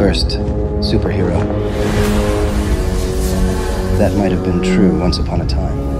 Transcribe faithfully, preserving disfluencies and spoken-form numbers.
First, superhero. That might have been true once upon a time.